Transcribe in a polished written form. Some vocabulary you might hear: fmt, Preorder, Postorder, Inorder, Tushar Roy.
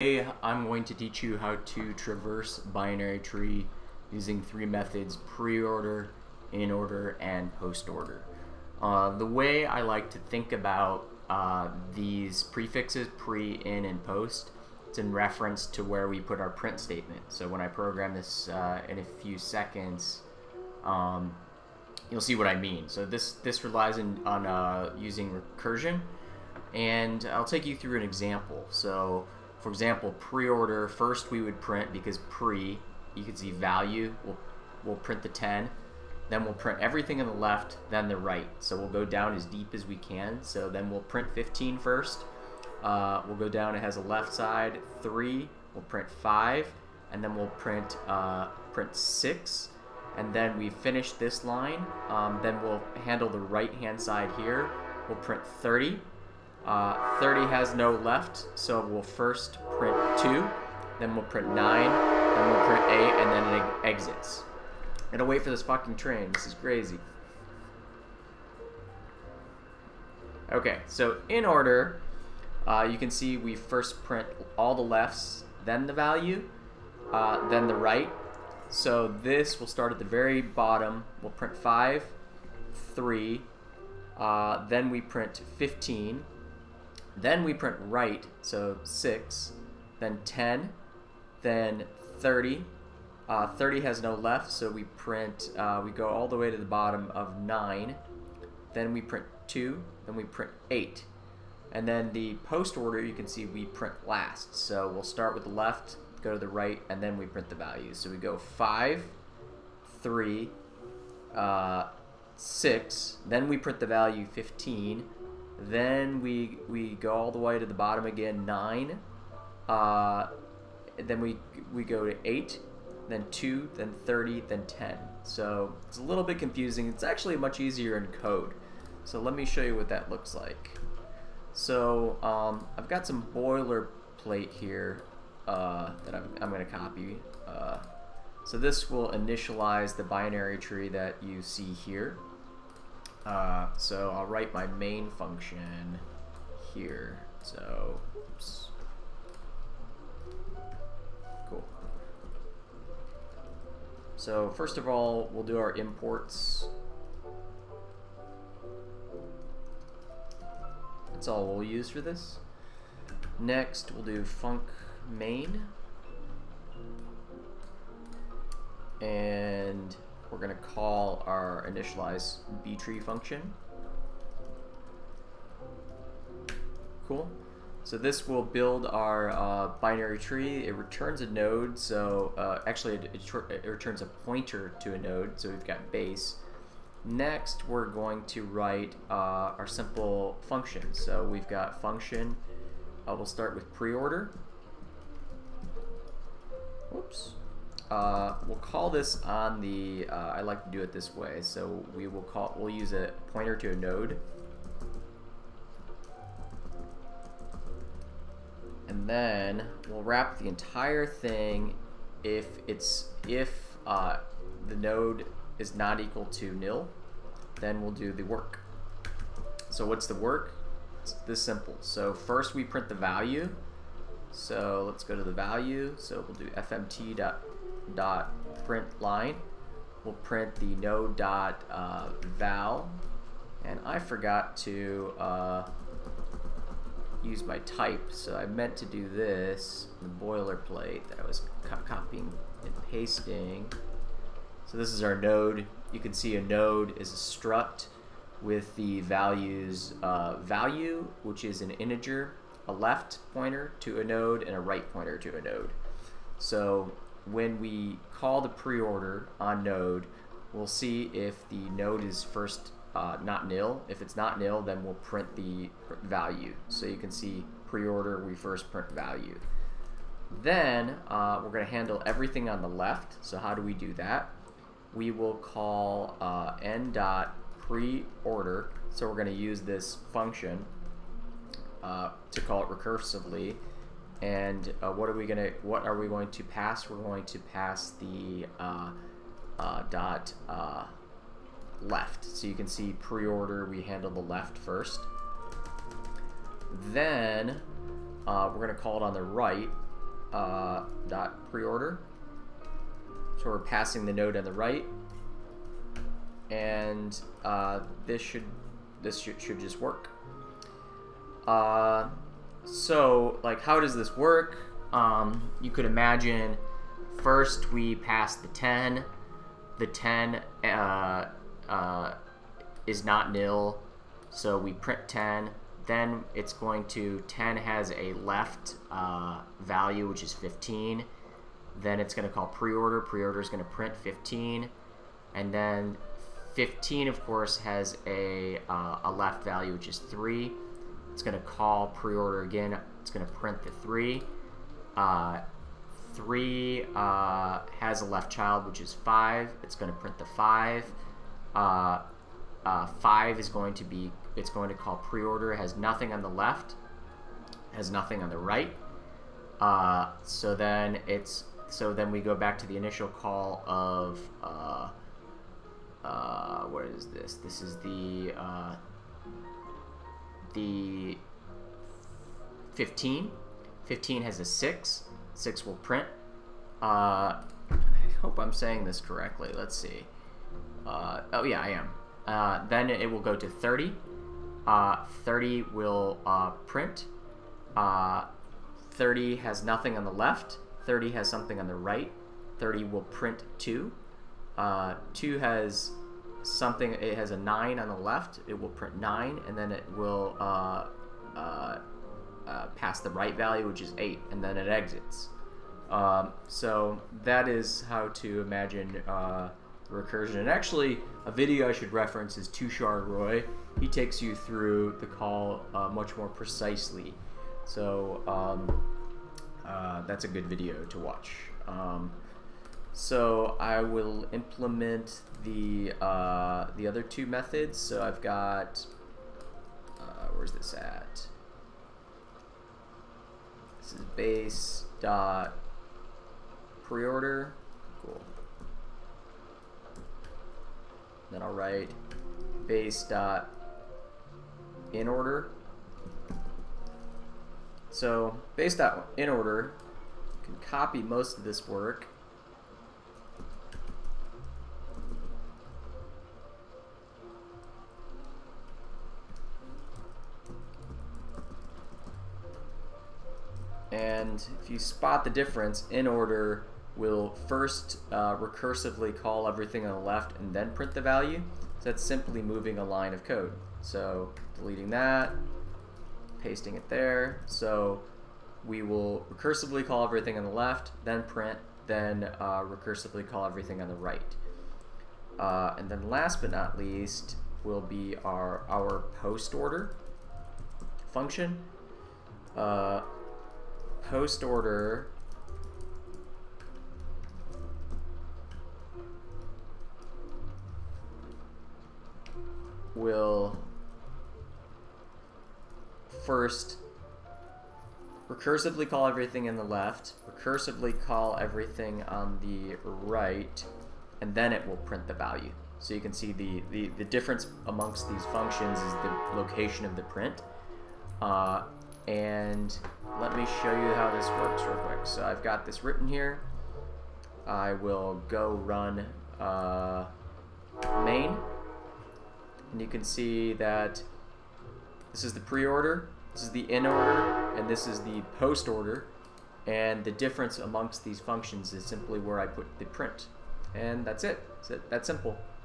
Today I'm going to teach you how to traverse binary tree using three methods: pre-order, in order, and post-order. The way I like to think about these prefixes, pre, in, and post, it's in reference to where we put our print statement. So when I program this in a few seconds, you'll see what I mean. So this relies on using recursion, and I'll take you through an example. So for example, pre-order, first we would print, because pre, you can see value, we'll print the 10, then we'll print everything on the left, then the right. So we'll go down as deep as we can. So then we'll print 15 first. We'll go down, it has a left side, 3, we'll print 5, and then we'll print, 6, and then we finish this line. Then we'll handle the right-hand side here. We'll print 30. 30 has no left, so we'll first print 2, then we'll print 9, then we'll print 8, and then it exits. I'm gonna wait for this fucking train, this is crazy. Okay, so in order, you can see we first print all the lefts, then the value, then the right. So this will start at the very bottom, we'll print 5, 3, then we print 15, then we print right, so 6, then 10, then 30. 30 has no left, so we print, we go all the way to the bottom of 9, then we print 2, then we print 8. And then the post order, you can see we print last. So we'll start with the left, go to the right, and then we print the values. So we go 5, 3, 6, then we print the value 15, then we go all the way to the bottom again, 9, then we go to 8, then 2, then 30, then 10. So it's a little bit confusing. It's actually much easier in code. So let me show you what that looks like. So I've got some boilerplate here that I'm going to copy. So this will initialize the binary tree that you see here. So I'll write my main function here. So, oops. Cool. So first of all, we'll do our imports. That's all we'll use for this. Next, we'll do func main. And we're going to call our initialize btree function. Cool. So this will build our binary tree. It returns a node, so actually it returns a pointer to a node, so we've got base. Next, we're going to write our simple function. So we've got function, we'll start with pre-order. Whoops. We'll call this on the, I like to do it this way, so we'll use a pointer to a node. And then we'll wrap the entire thing if the node is not equal to nil, then we'll do the work. So what's the work? It's this simple. So first we print the value. So let's go to the value. So we'll do fmt dot print line. We'll print the node dot val, and I forgot to use my type, so I meant to do this, the boilerplate that I was copying and pasting. So this is our node. You can see a node is a struct with the values value, which is an integer, a left pointer to a node, and a right pointer to a node. So when we call the pre-order on node, we'll see if the node is first not nil. If it's not nil, then we'll print the value. So you can see pre-order, we first print value. Then we're going to handle everything on the left. So how do we do that? We will call n.preorder. So we're going to use this function to call it recursively. And what are we going to pass? We're going to pass the left. So you can see pre-order, we handle the left first. Then we're going to call it on the right. dot pre-order. So we're passing the node on the right, and this should just work. So like, how does this work? You could imagine first we pass the 10. The 10 is not nil, so we print 10. Then it's going to, 10 has a left value, which is 15. Then it's going to call pre-order. Pre-order is going to print 15. And then 15, of course, has a left value, which is 3. It's going to call pre-order again. It's going to print the 3. 3 has a left child, which is 5. It's going to print the 5. 5 is going to be, it's going to call pre-order. It has nothing on the left, has nothing on the right. So then we go back to the initial call of what is this? This is the 15. 15 has a 6. 6 will print. I hope I'm saying this correctly. Let's see. Oh yeah, I am. Then it will go to 30. 30 will print. 30 has nothing on the left. 30 has something on the right. 30 will print 2. 2 has something. It has a 9 on the left. It will print 9, and then it will pass the right value, which is 8, and then it exits. So that is how to imagine recursion. And actually, a video I should reference is Tushar Roy. He takes you through the call much more precisely. So that's a good video to watch. So I will implement the other two methods. So I've got, where's this at? This is base dot preorder. Cool. Then I'll write base dot in order. So base dot in order, you can copy most of this work. And if you spot the difference, in order will first recursively call everything on the left and then print the value. So that's simply moving a line of code. So deleting that, pasting it there. So we will recursively call everything on the left, then print, then recursively call everything on the right. And then last but not least will be our post order function. Post order will first recursively call everything in the left, recursively call everything on the right, and then it will print the value. So you can see the difference amongst these functions is the location of the print. And let me show you how this works real quick. So I've got this written here. I will go run main. And you can see that this is the pre-order, this is the in order, and this is the post order. And the difference amongst these functions is simply where I put the print. And that's it. That's simple.